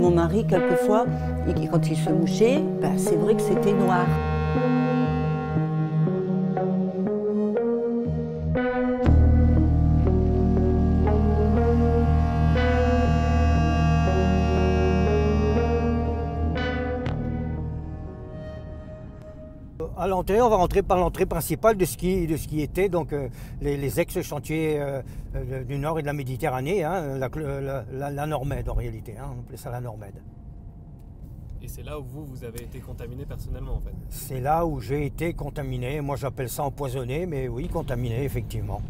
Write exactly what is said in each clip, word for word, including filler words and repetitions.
Mon mari, quelquefois, quand il se mouchait, ben c'est vrai que c'était noir. À l'intérieur, on va rentrer par l'entrée principale de ce qui, de ce qui était donc, euh, les, les ex-chantiers euh, euh, du Nord et de la Méditerranée, hein, la, la, la, la Normède en réalité, hein, on appelait ça la Normède. Et c'est là où vous, vous avez été contaminé personnellement en fait? C'est là où j'ai été contaminé, moi j'appelle ça empoisonné, mais oui, contaminé effectivement.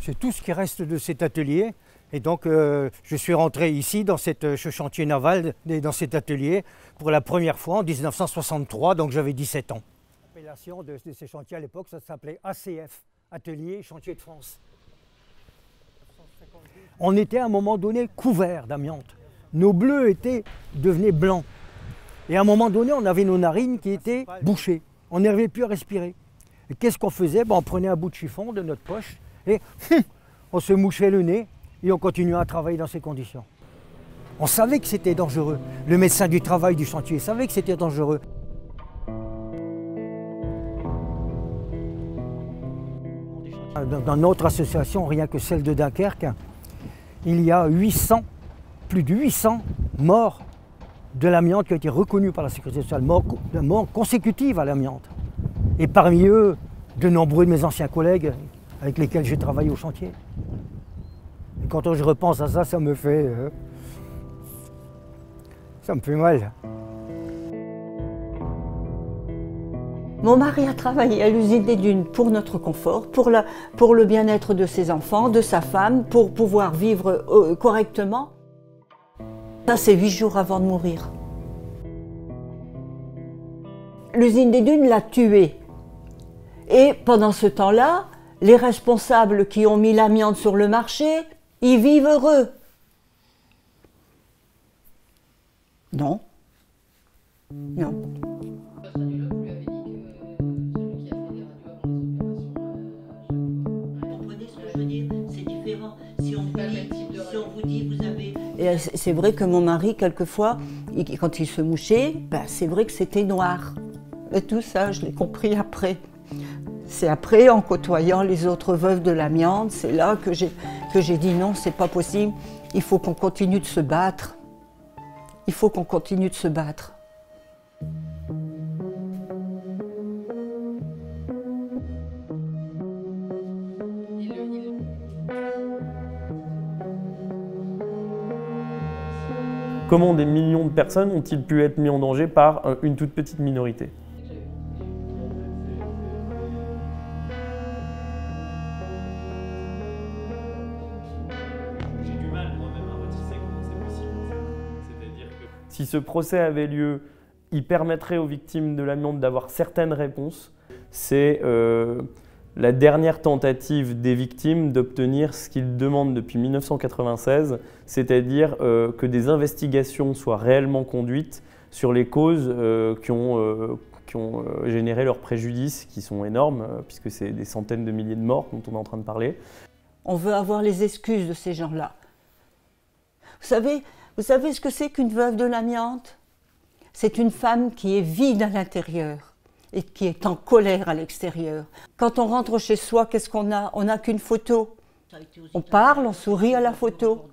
C'est tout ce qui reste de cet atelier. Et donc euh, je suis rentré ici dans cette, ce chantier naval, dans cet atelier, pour la première fois en mille neuf cent soixante-trois, donc j'avais dix-sept ans. L'appellation de, de ces chantiers à l'époque, ça s'appelait A C F, Atelier Chantier de France. On était à un moment donné couvert d'amiante. Nos bleus étaient, devenaient blancs. Et à un moment donné, on avait nos narines qui étaient bouchées. On n'arrivait plus à respirer. Et qu'est-ce qu'on faisait? Ben, on prenait un bout de chiffon de notre poche et hum, on se mouchait le nez. Et on continuait à travailler dans ces conditions. On savait que c'était dangereux. Le médecin du travail du chantier savait que c'était dangereux. Dans notre association, rien que celle de Dunkerque, il y a huit cents, plus de huit cents morts de l'amiante qui ont été reconnus par la Sécurité sociale, morts, morts consécutives à l'amiante. Et parmi eux, de nombreux de mes anciens collègues avec lesquels j'ai travaillé au chantier. Quand je repense à ça, ça me fait, euh, ça me fait mal. Mon mari a travaillé à l'usine des Dunes pour notre confort, pour, la, pour le bien-être de ses enfants, de sa femme, pour pouvoir vivre euh, correctement. Ça, c'est huit jours avant de mourir. L'usine des Dunes l'a tué. Et pendant ce temps-là, les responsables qui ont mis l'amiante sur le marché, ils vivent heureux. Non. Non. Vous comprenez ce que je veux dire? C'est différent. Si on vous dit, si on vous dit, vous avez... Et c'est vrai que mon mari, quelquefois, il, quand il se mouchait, ben c'est vrai que c'était noir. Et tout ça, je l'ai compris après. C'est après, en côtoyant les autres veuves de l'amiante, c'est là que j'ai... que j'ai dit non, c'est pas possible, il faut qu'on continue de se battre. Il faut qu'on continue de se battre. Comment des millions de personnes ont-ils pu être mis en danger par une toute petite minorité ? Si ce procès avait lieu, il permettrait aux victimes de l'amiante d'avoir certaines réponses. C'est euh, la dernière tentative des victimes d'obtenir ce qu'ils demandent depuis mille neuf cent quatre-vingt-seize, c'est-à-dire euh, que des investigations soient réellement conduites sur les causes euh, qui ont, euh, qui ont euh, généré leurs préjudices, qui sont énormes, euh, puisque c'est des centaines de milliers de morts dont on est en train de parler. On veut avoir les excuses de ces gens-là. Vous savez, Vous savez ce que c'est qu'une veuve de l'amiante? C'est une femme qui est vide à l'intérieur et qui est en colère à l'extérieur. Quand on rentre chez soi, qu'est-ce qu'on a? On n'a qu'une photo. On parle, on sourit à la photo,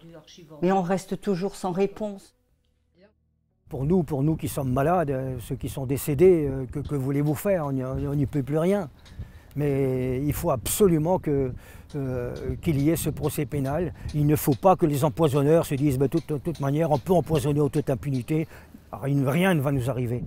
mais on reste toujours sans réponse. Pour nous, pour nous qui sommes malades, ceux qui sont décédés, que, que voulez-vous faire? On n'y peut plus rien. Mais il faut absolument que, euh, qu'il y ait ce procès pénal. Il ne faut pas que les empoisonneurs se disent bah, « de toute, toute manière, on peut empoisonner en toute impunité, rien ne va nous arriver ».